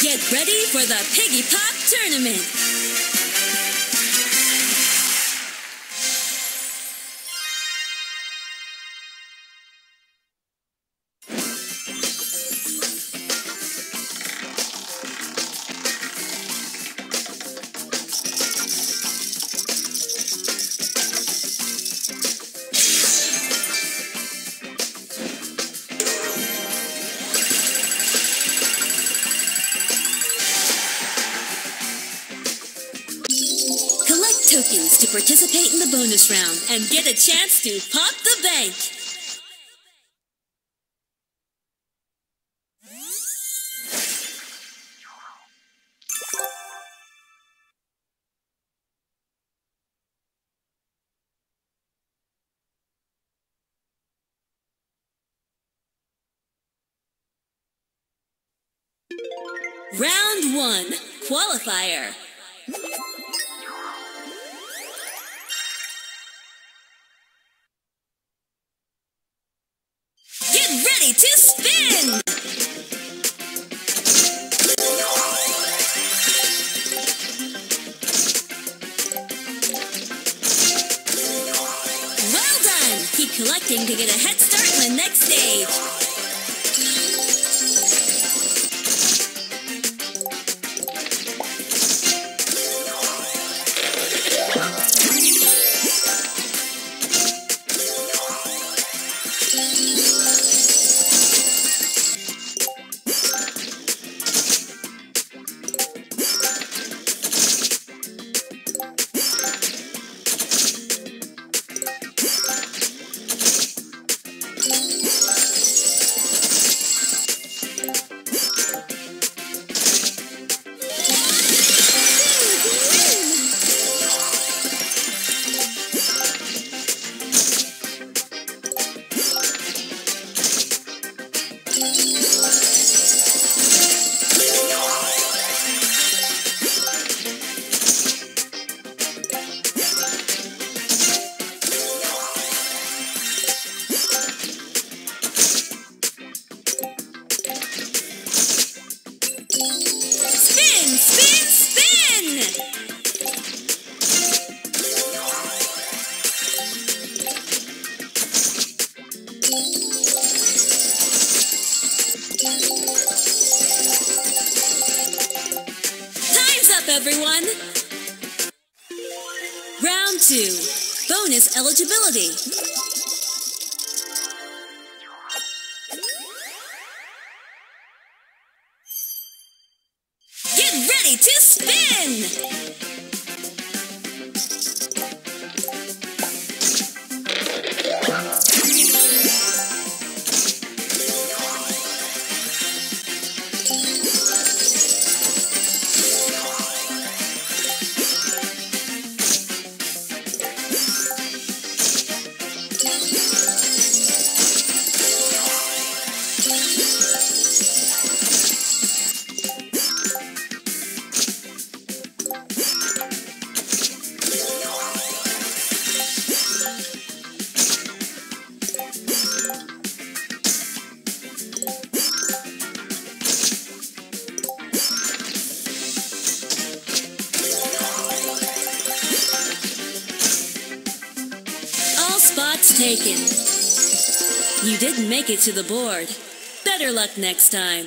Get ready for the Piggy Pop Tournament! Tokens to participate in the bonus round and get a chance to pop the bank. Round 1, Qualifier. Ready to spin! Well done! Keep collecting to get a head start on the next stage. Everyone. Round 2, bonus eligibility. Get ready to spin! That's taken. You didn't make it to the board. Better luck next time.